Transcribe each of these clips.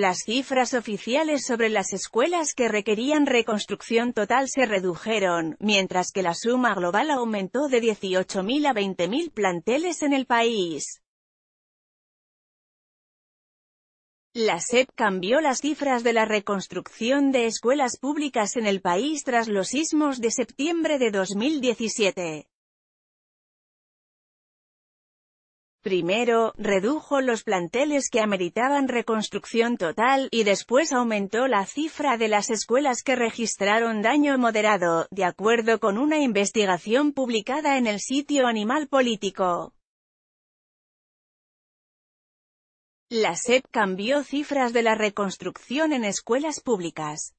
Las cifras oficiales sobre las escuelas que requerían reconstrucción total se redujeron, mientras que la suma global aumentó de 18.000 a 20.000 planteles en el país. La SEP cambió las cifras de la reconstrucción de escuelas públicas en el país tras los sismos de septiembre de 2017. Primero, redujo los planteles que ameritaban reconstrucción total, y después aumentó la cifra de las escuelas que registraron daño moderado, de acuerdo con una investigación publicada en el sitio Animal Político. La SEP cambió cifras de la reconstrucción en escuelas públicas.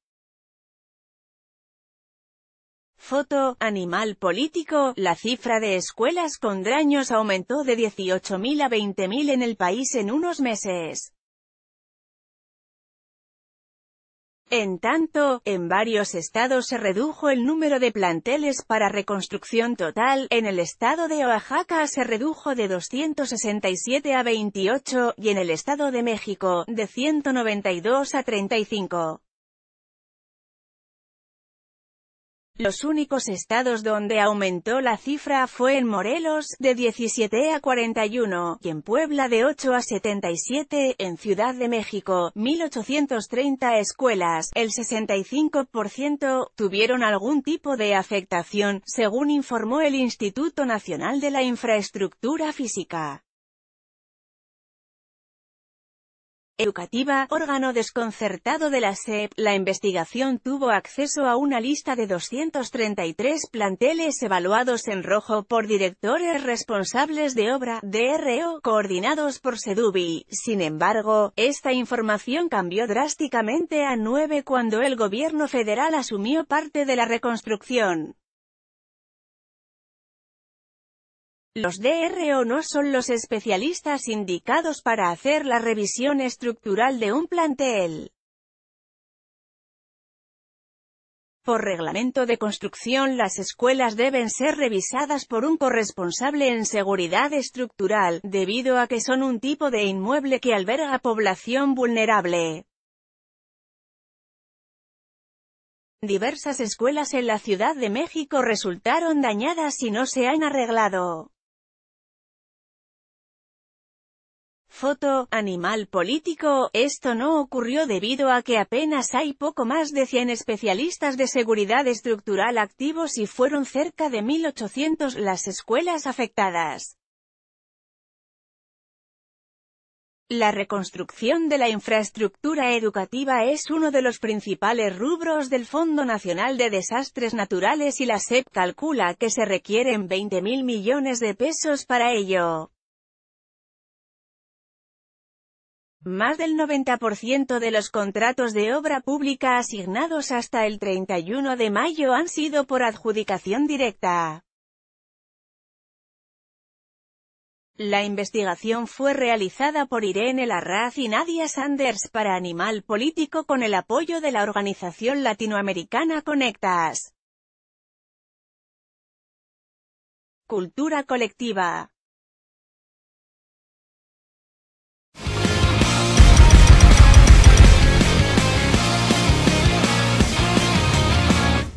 Foto, Animal Político, la cifra de escuelas con daños aumentó de 18.000 a 20.000 en el país en unos meses. En tanto, en varios estados se redujo el número de planteles para reconstrucción total, en el estado de Oaxaca se redujo de 267 a 28, y en el estado de México, de 192 a 35. Los únicos estados donde aumentó la cifra fue en Morelos, de 17 a 41, y en Puebla de 8 a 77, en Ciudad de México, 1.830 escuelas, el 65%, tuvieron algún tipo de afectación, según informó el Instituto Nacional de la Infraestructura Física Educativa, órgano desconcertado de la SEP, la investigación tuvo acceso a una lista de 233 planteles evaluados en rojo por directores responsables de obra, DRO, coordinados por Sedubi. Sin embargo, esta información cambió drásticamente a 9 cuando el gobierno federal asumió parte de la reconstrucción. Los DRO no son los especialistas indicados para hacer la revisión estructural de un plantel. Por reglamento de construcción, las escuelas deben ser revisadas por un corresponsable en seguridad estructural, debido a que son un tipo de inmueble que alberga población vulnerable. Diversas escuelas en la Ciudad de México resultaron dañadas y no se han arreglado. Foto, Animal Político, esto no ocurrió debido a que apenas hay poco más de 100 especialistas de seguridad estructural activos y fueron cerca de 1.800 las escuelas afectadas. La reconstrucción de la infraestructura educativa es uno de los principales rubros del Fondo Nacional de Desastres Naturales y la SEP calcula que se requieren 20.000 millones de pesos para ello. Más del 90% de los contratos de obra pública asignados hasta el 31 de mayo han sido por adjudicación directa. La investigación fue realizada por Irene Larraz y Nadia Sanders para Animal Político con el apoyo de la organización latinoamericana Conectas. Cultura colectiva.